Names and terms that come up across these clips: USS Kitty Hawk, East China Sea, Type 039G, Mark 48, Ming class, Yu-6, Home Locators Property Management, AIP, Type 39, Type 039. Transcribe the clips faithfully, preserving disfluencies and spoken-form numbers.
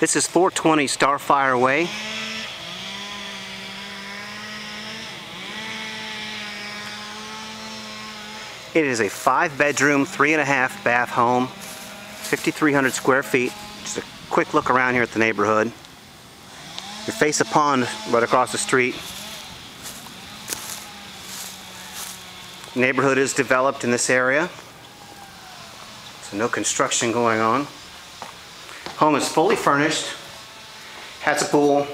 This is four twenty Starfire Way. It is a five bedroom, three and a half bath home, fifty-three hundred square feet. Just a quick look around here at the neighborhood. You face a pond right across the street. The neighborhood is developed in this area, so no construction going on. Home is fully furnished, has a pool,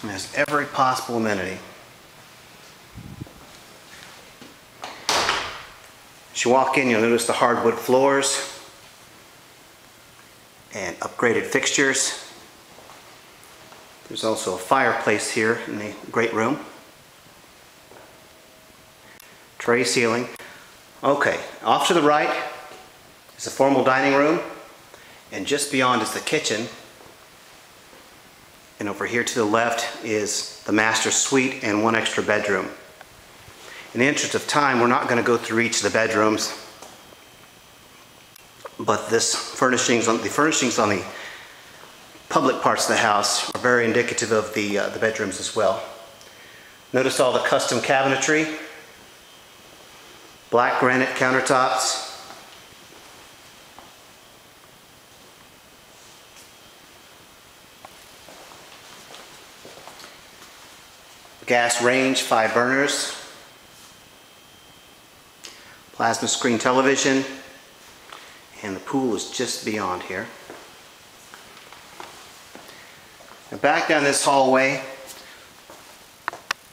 and has every possible amenity. As you walk in, you'll notice the hardwood floors and upgraded fixtures. There's also a fireplace here in the great room. Tray ceiling. Okay, off to the right is the formal dining room, and just beyond is the kitchen, and over here to the left is the master suite and one extra bedroom. In the interest of time, we're not going to go through each of the bedrooms, but this furnishings on the furnishings on the public parts of the house are very indicative of the uh, the bedrooms as well. Notice all the custom cabinetry, black granite countertops. Gas range, five burners, plasma screen television, and the pool is just beyond here. Now back down this hallway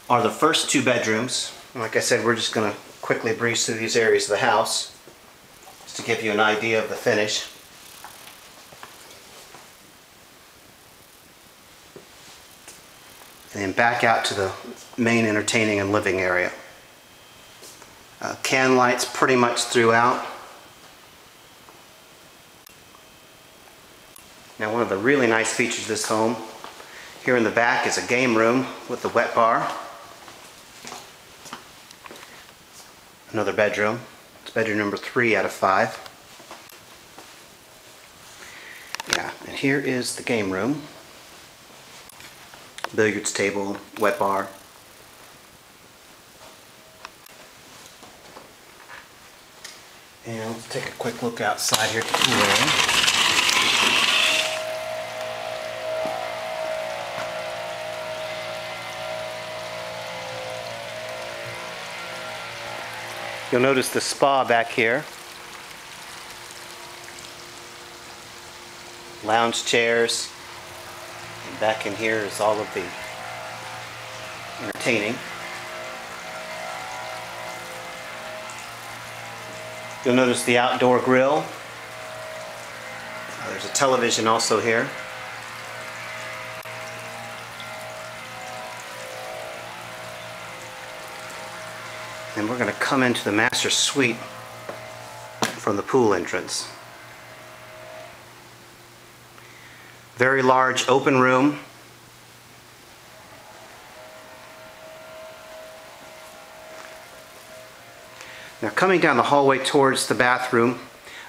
are the first two bedrooms. Like I said, we're just going to quickly breeze through these areas of the house just to give you an idea of the finish. Then back out to the main entertaining and living area. Uh, can lights pretty much throughout. Now, one of the really nice features of this home, here in the back is a game room with a wet bar. Another bedroom. It's bedroom number three out of five. Yeah, and here is the game room. Billiards table, wet bar. And let's take a quick look outside here at the pool area. You'll notice the spa back here. Lounge chairs. And back in here is all of the entertaining. You'll notice the outdoor grill. There's a television also here. And we're going to come into the master suite from the pool entrance. Very large open room. Now, coming down the hallway towards the bathroom,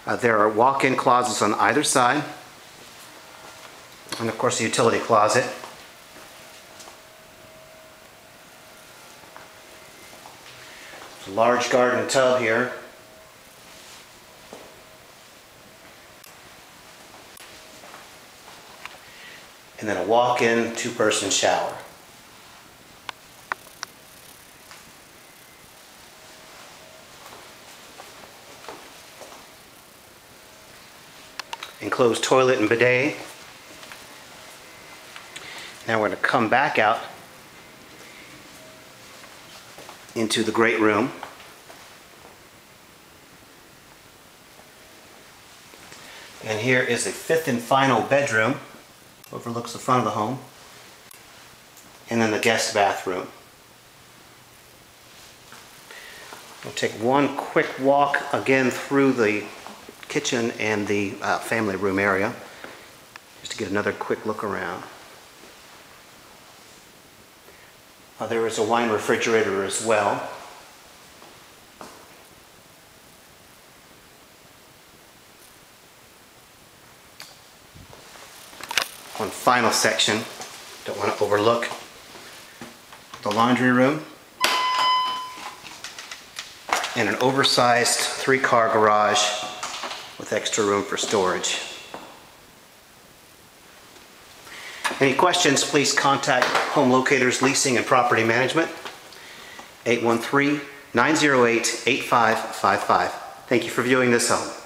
uh, there are walk-in closets on either side, and of course the utility closet. There's a large garden tub here. And then a walk-in two-person shower. Enclosed toilet and bidet. Now we're going to come back out into the great room. And here is the fifth and final bedroom. Overlooks the front of the home, and then the guest bathroom. We'll take one quick walk again through the kitchen and the uh, family room area, just to get another quick look around. Uh, there is a wine refrigerator as well. one final section, don't want to overlook, the laundry room and an oversized three-car garage with extra room for storage. Any questions, please contact Home Locators Leasing and Property Management, eight one three, nine zero eight, eight five five five. Thank you for viewing this home.